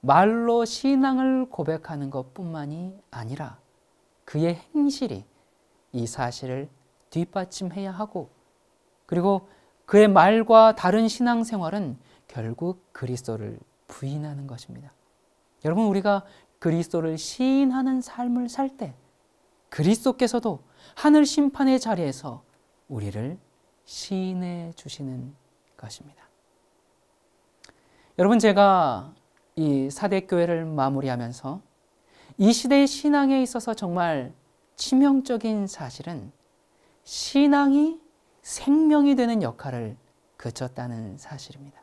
말로 신앙을 고백하는 것뿐만이 아니라 그의 행실이 이 사실을 뒷받침해야 하고, 그리고 그의 말과 다른 신앙생활은 결국 그리스도를 부인하는 것입니다. 여러분, 우리가 그리스도를 시인하는 삶을 살 때 그리스도께서도 하늘 심판의 자리에서 우리를 시인해 주시는 것입니다. 여러분, 제가 이 사대 교회를 마무리하면서 이 시대의 신앙에 있어서 정말 치명적인 사실은 신앙이 생명이 되는 역할을 그쳤다는 사실입니다.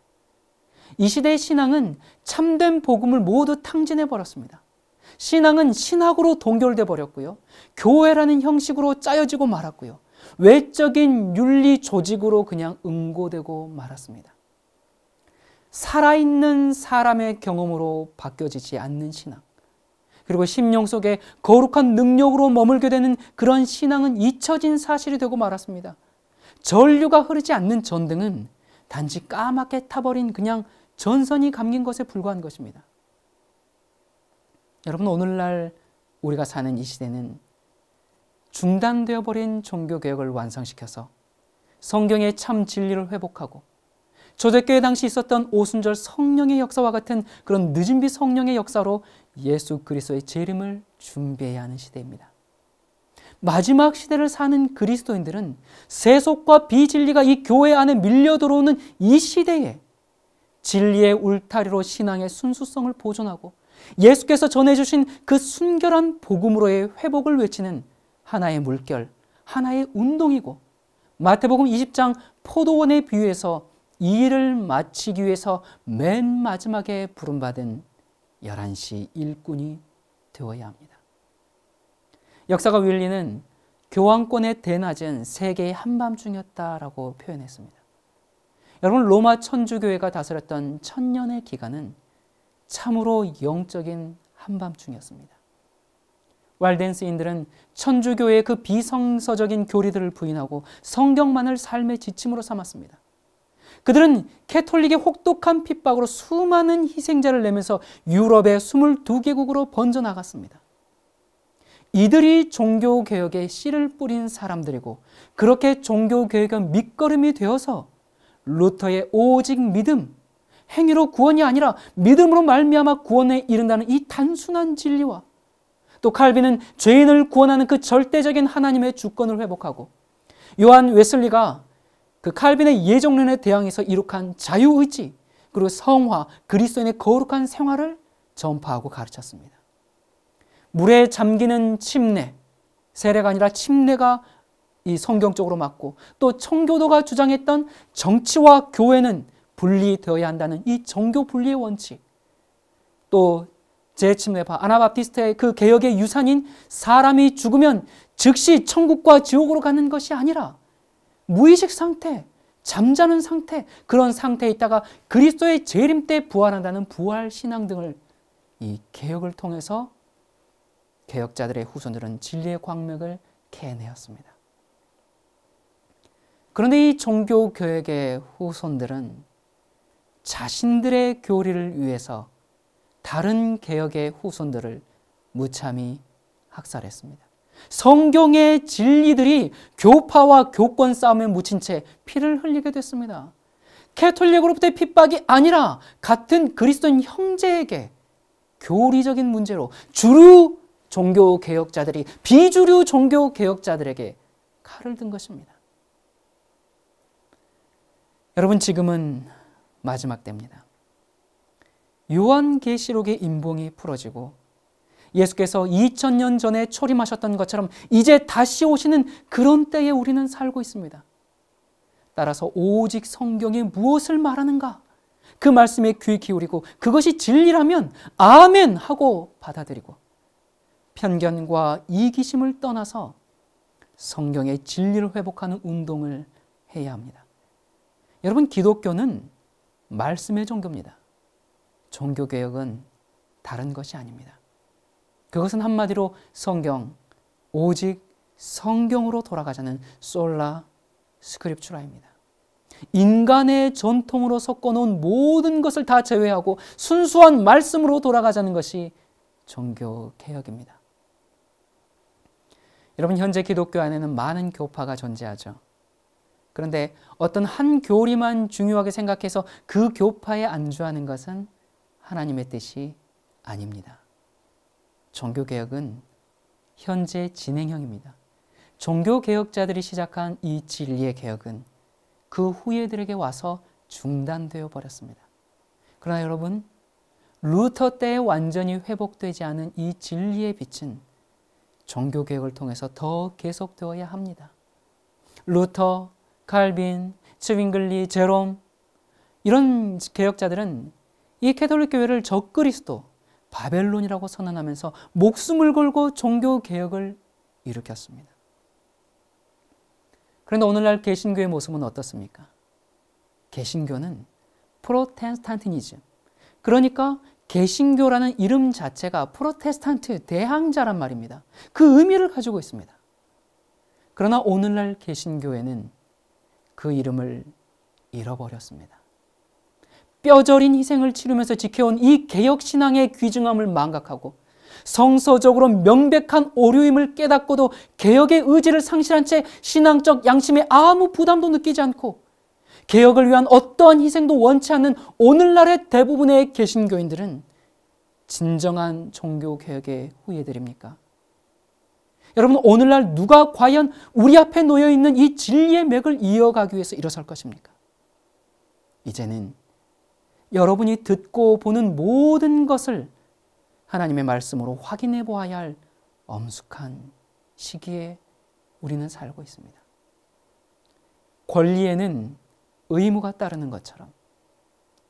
이 시대의 신앙은 참된 복음을 모두 탕진해버렸습니다. 신앙은 신학으로 동결돼 버렸고요. 교회라는 형식으로 짜여지고 말았고요. 외적인 윤리 조직으로 그냥 응고되고 말았습니다. 살아있는 사람의 경험으로 바뀌어지지 않는 신앙, 그리고 심령 속에 거룩한 능력으로 머물게 되는 그런 신앙은 잊혀진 사실이 되고 말았습니다. 전류가 흐르지 않는 전등은 단지 까맣게 타버린 그냥 전선이 감긴 것에 불과한 것입니다. 여러분, 오늘날 우리가 사는 이 시대는 중단되어버린 종교개혁을 완성시켜서 성경의 참 진리를 회복하고 초대교회 당시 있었던 오순절 성령의 역사와 같은 그런 늦은비 성령의 역사로 예수 그리스도의 재림을 준비해야 하는 시대입니다. 마지막 시대를 사는 그리스도인들은 세속과 비진리가 이 교회 안에 밀려 들어오는 이 시대에 진리의 울타리로 신앙의 순수성을 보존하고 예수께서 전해주신 그 순결한 복음으로의 회복을 외치는 하나의 물결, 하나의 운동이고, 마태복음 20장 포도원의 비유에서 이 일을 마치기 위해서 맨 마지막에 부름받은 11시 일꾼이 되어야 합니다. 역사가 윌리는 교황권의 대낮은 세계의 한밤중이었다라고 표현했습니다. 여러분, 로마 천주교회가 다스렸던 1000년의 기간은 참으로 영적인 한밤중이었습니다. 왈덴스인들은 천주교회의 그 비성서적인 교리들을 부인하고 성경만을 삶의 지침으로 삼았습니다. 그들은 캐톨릭의 혹독한 핍박으로 수많은 희생자를 내면서 유럽의 22개국으로 번져나갔습니다. 이들이 종교개혁에 씨를 뿌린 사람들이고, 그렇게 종교개혁의 밑거름이 되어서 루터의 오직 믿음, 행위로 구원이 아니라 믿음으로 말미암아 구원에 이른다는 이 단순한 진리와, 또 칼빈은 죄인을 구원하는 그 절대적인 하나님의 주권을 회복하고, 요한 웨슬리가 그 칼빈의 예정론에 대항해서 이룩한 자유의지, 그리고 성화, 그리스도인의 거룩한 생활을 전파하고 가르쳤습니다. 물에 잠기는 침례, 세례가 아니라 침례가 이 성경적으로 맞고, 또 청교도가 주장했던 정치와 교회는 분리되어야 한다는 이 정교 분리의 원칙, 또 재침례파 아나바티스트의 그 개혁의 유산인 사람이 죽으면 즉시 천국과 지옥으로 가는 것이 아니라 무의식 상태, 잠자는 상태, 그런 상태에 있다가 그리스도의 재림 때 부활한다는 부활신앙 등을 이 개혁을 통해서 개혁자들의 후손들은 진리의 광맥을 캐내었습니다. 그런데 이 종교개혁의 후손들은 자신들의 교리를 위해서 다른 개혁의 후손들을 무참히 학살했습니다. 성경의 진리들이 교파와 교권 싸움에 묻힌 채 피를 흘리게 됐습니다. 캐톨릭으로부터의 핍박이 아니라 같은 그리스도인 형제에게 교리적인 문제로 주류 종교개혁자들이 비주류 종교개혁자들에게 칼을 든 것입니다. 여러분, 지금은 마지막 때입니다. 요한계시록의 임봉이 풀어지고 예수께서 2000년 전에 초림하셨던 것처럼 이제 다시 오시는 그런 때에 우리는 살고 있습니다. 따라서 오직 성경이 무엇을 말하는가? 그 말씀에 귀 기울이고, 그것이 진리라면 아멘 하고 받아들이고, 편견과 이기심을 떠나서 성경의 진리를 회복하는 운동을 해야 합니다. 여러분, 기독교는 말씀의 종교입니다. 종교개혁은 다른 것이 아닙니다. 그것은 한마디로 성경, 오직 성경으로 돌아가자는 솔라 스크립추라입니다. 인간의 전통으로 섞어놓은 모든 것을 다 제외하고 순수한 말씀으로 돌아가자는 것이 종교개혁입니다. 여러분, 현재 기독교 안에는 많은 교파가 존재하죠. 그런데 어떤 한 교리만 중요하게 생각해서 그 교파에 안주하는 것은 하나님의 뜻이 아닙니다. 종교개혁은 현재 진행형입니다. 종교개혁자들이 시작한 이 진리의 개혁은 그 후예들에게 와서 중단되어 버렸습니다. 그러나 여러분, 루터 때에 완전히 회복되지 않은 이 진리의 빛은 종교개혁을 통해서 더 계속되어야 합니다. 루터, 칼빈, 츠빙글리, 제롬, 이런 개혁자들은 이 캐톨릭 교회를 적그리스도, 바벨론이라고 선언하면서 목숨을 걸고 종교개혁을 일으켰습니다. 그런데 오늘날 개신교의 모습은 어떻습니까? 개신교는 프로테스탄티니즘, 그러니까 개신교라는 이름 자체가 프로테스탄트, 대항자란 말입니다. 그 의미를 가지고 있습니다. 그러나 오늘날 개신교회는 그 이름을 잃어버렸습니다. 뼈저린 희생을 치르면서 지켜온 이 개혁신앙의 귀중함을 망각하고 성서적으로 명백한 오류임을 깨닫고도 개혁의 의지를 상실한 채 신앙적 양심에 아무 부담도 느끼지 않고 개혁을 위한 어떠한 희생도 원치 않는 오늘날의 대부분의 개신교인들은 진정한 종교개혁의 후예들입니까? 여러분, 오늘날 누가 과연 우리 앞에 놓여있는 이 진리의 맥을 이어가기 위해서 일어설 것입니까? 이제는 여러분이 듣고 보는 모든 것을 하나님의 말씀으로 확인해 보아야 할 엄숙한 시기에 우리는 살고 있습니다. 권리에는 의무가 따르는 것처럼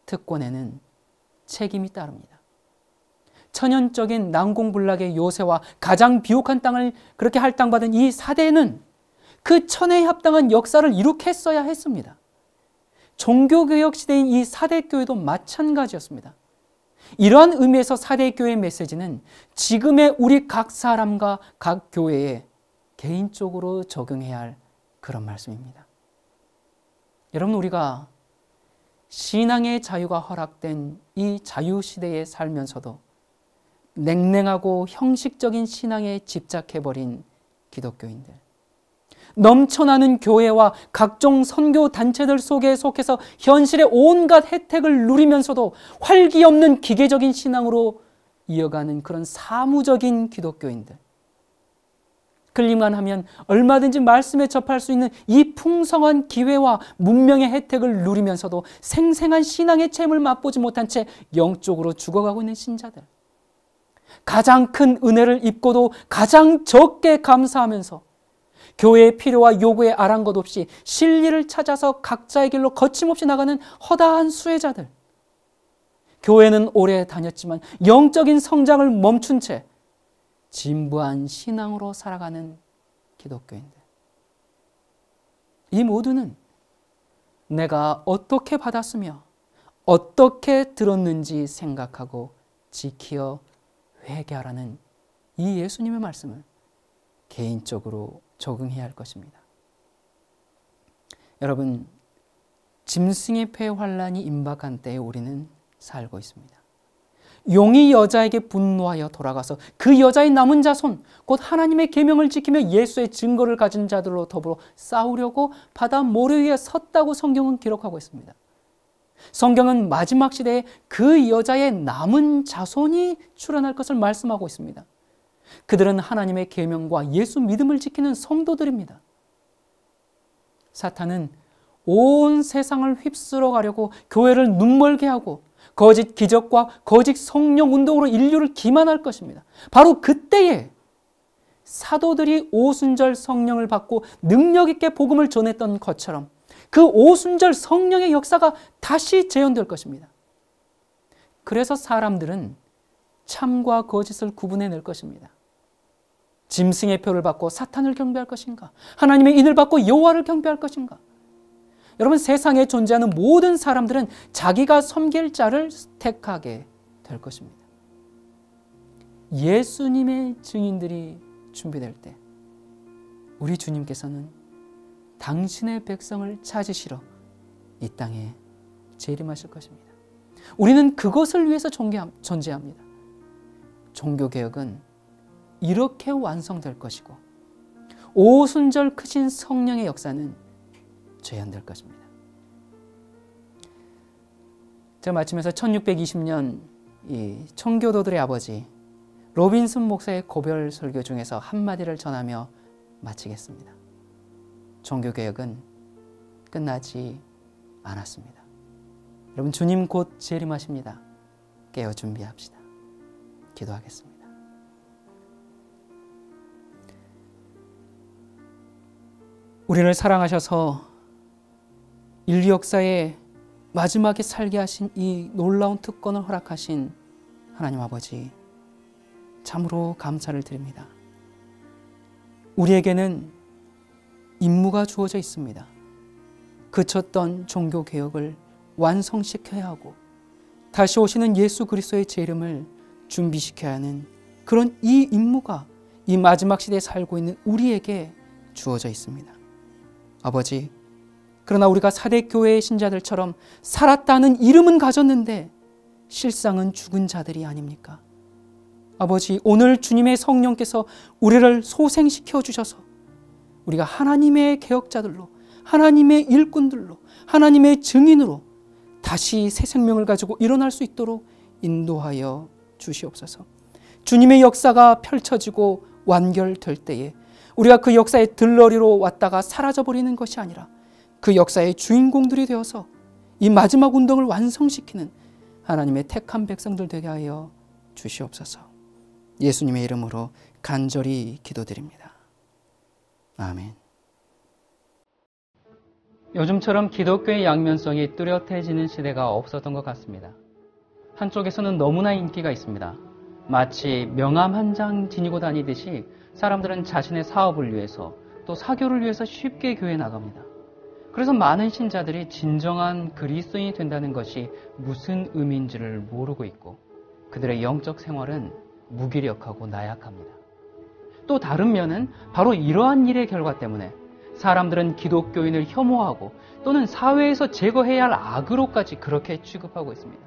특권에는 책임이 따릅니다. 천연적인 난공불락의 요새와 가장 비옥한 땅을 그렇게 할당받은 이 사대는 그 천에 합당한 역사를 이룩했어야 했습니다. 종교개혁 시대인 이 사대교회도 마찬가지였습니다. 이러한 의미에서 사대교회의 메시지는 지금의 우리 각 사람과 각 교회에 개인적으로 적용해야 할 그런 말씀입니다. 여러분, 우리가 신앙의 자유가 허락된 이 자유시대에 살면서도 냉랭하고 형식적인 신앙에 집착해버린 기독교인들, 넘쳐나는 교회와 각종 선교 단체들 속에 속해서 현실의 온갖 혜택을 누리면서도 활기 없는 기계적인 신앙으로 이어가는 그런 사무적인 기독교인들, 클릭만 하면 얼마든지 말씀에 접할 수 있는 이 풍성한 기회와 문명의 혜택을 누리면서도 생생한 신앙의 체험을 맛보지 못한 채 영적으로 죽어가고 있는 신자들, 가장 큰 은혜를 입고도 가장 적게 감사하면서 교회의 필요와 요구에 아랑곳 없이 진리를 찾아서 각자의 길로 거침없이 나가는 허다한 수혜자들, 교회는 오래 다녔지만 영적인 성장을 멈춘 채 진부한 신앙으로 살아가는 기독교인들, 이 모두는 내가 어떻게 받았으며 어떻게 들었는지 생각하고 지키어 회개하라는 이 예수님의 말씀을 개인적으로 적응해야 할 것입니다. 여러분, 짐승의 폐 환란이 임박한 때에 우리는 살고 있습니다. 용이 여자에게 분노하여 돌아가서 그 여자의 남은 자손, 곧 하나님의 계명을 지키며 예수의 증거를 가진 자들로 더불어 싸우려고 바다 모래 위에 섰다고 성경은 기록하고 있습니다. 성경은 마지막 시대에 그 여자의 남은 자손이 출현할 것을 말씀하고 있습니다. 그들은 하나님의 계명과 예수 믿음을 지키는 성도들입니다. 사탄은 온 세상을 휩쓸어 가려고 교회를 눈멀게 하고 거짓 기적과 거짓 성령 운동으로 인류를 기만할 것입니다. 바로 그때에 사도들이 오순절 성령을 받고 능력 있게 복음을 전했던 것처럼 그 오순절 성령의 역사가 다시 재현될 것입니다. 그래서 사람들은 참과 거짓을 구분해낼 것입니다. 짐승의 표를 받고 사탄을 경배할 것인가? 하나님의 인을 받고 여호와를 경배할 것인가? 여러분, 세상에 존재하는 모든 사람들은 자기가 섬길 자를 택하게 될 것입니다. 예수님의 증인들이 준비될 때 우리 주님께서는 당신의 백성을 찾으시러 이 땅에 재림하실 것입니다. 우리는 그것을 위해서 존재합니다. 종교개혁은 이렇게 완성될 것이고 오순절 크신 성령의 역사는 재현될 것입니다. 제가 마치면서 1620년 이 청교도들의 아버지 로빈슨 목사의 고별 설교 중에서 한마디를 전하며 마치겠습니다. 종교개혁은 끝나지 않았습니다. 여러분, 주님 곧 재림하십니다. 깨어 준비합시다. 기도하겠습니다. 우리를 사랑하셔서 인류 역사에 마지막에 살게 하신 이 놀라운 특권을 허락하신 하나님 아버지, 참으로 감사를 드립니다. 우리에게는 임무가 주어져 있습니다. 그쳤던 종교개혁을 완성시켜야 하고 다시 오시는 예수 그리스도의 재림을 준비시켜야 하는 그런 이 임무가 이 마지막 시대에 살고 있는 우리에게 주어져 있습니다. 아버지, 그러나 우리가 사대교회의 신자들처럼 살았다는 이름은 가졌는데 실상은 죽은 자들이 아닙니까? 아버지, 오늘 주님의 성령께서 우리를 소생시켜 주셔서 우리가 하나님의 개혁자들로, 하나님의 일꾼들로, 하나님의 증인으로 다시 새 생명을 가지고 일어날 수 있도록 인도하여 주시옵소서. 주님의 역사가 펼쳐지고 완결될 때에 우리가 그 역사의 들러리로 왔다가 사라져버리는 것이 아니라 그 역사의 주인공들이 되어서 이 마지막 운동을 완성시키는 하나님의 택한 백성들 되게 하여 주시옵소서. 예수님의 이름으로 간절히 기도드립니다. 아멘. 요즘처럼 기독교의 양면성이 뚜렷해지는 시대가 없었던 것 같습니다. 한쪽에서는 너무나 인기가 있습니다. 마치 명함 한 장 지니고 다니듯이 사람들은 자신의 사업을 위해서 또 사교를 위해서 쉽게 교회에 나갑니다. 그래서 많은 신자들이 진정한 그리스도인이 된다는 것이 무슨 의미인지를 모르고 있고 그들의 영적 생활은 무기력하고 나약합니다. 또 다른 면은 바로 이러한 일의 결과 때문에 사람들은 기독교인을 혐오하고 또는 사회에서 제거해야 할 악으로까지 그렇게 취급하고 있습니다.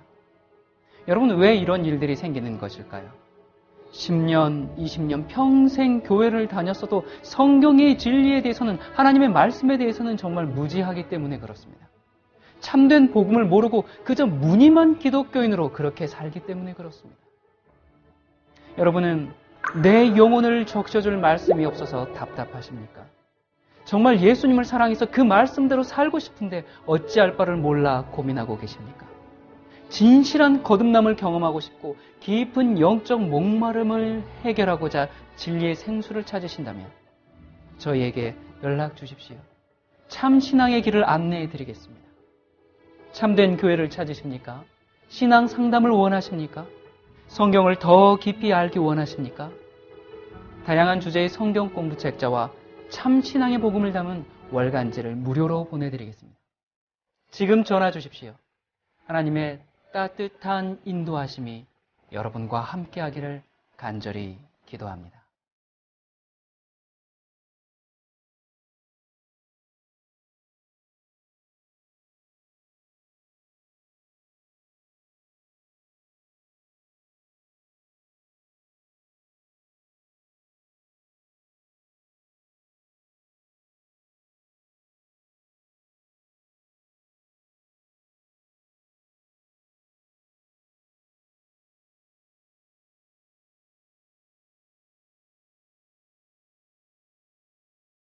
여러분, 왜 이런 일들이 생기는 것일까요? 10년, 20년 평생 교회를 다녔어도 성경의 진리에 대해서는, 하나님의 말씀에 대해서는 정말 무지하기 때문에 그렇습니다. 참된 복음을 모르고 그저 무늬만 기독교인으로 그렇게 살기 때문에 그렇습니다. 여러분은 내 영혼을 적셔줄 말씀이 없어서 답답하십니까? 정말 예수님을 사랑해서 그 말씀대로 살고 싶은데 어찌할 바를 몰라 고민하고 계십니까? 진실한 거듭남을 경험하고 싶고 깊은 영적 목마름을 해결하고자 진리의 생수를 찾으신다면 저희에게 연락 주십시오. 참 신앙의 길을 안내해 드리겠습니다. 참된 교회를 찾으십니까? 신앙 상담을 원하십니까? 성경을 더 깊이 알기 원하십니까? 다양한 주제의 성경 공부 책자와 참 신앙의 복음을 담은 월간지를 무료로 보내드리겠습니다. 지금 전화 주십시오. 하나님의 따뜻한 인도하심이 여러분과 함께하기를 간절히 기도합니다.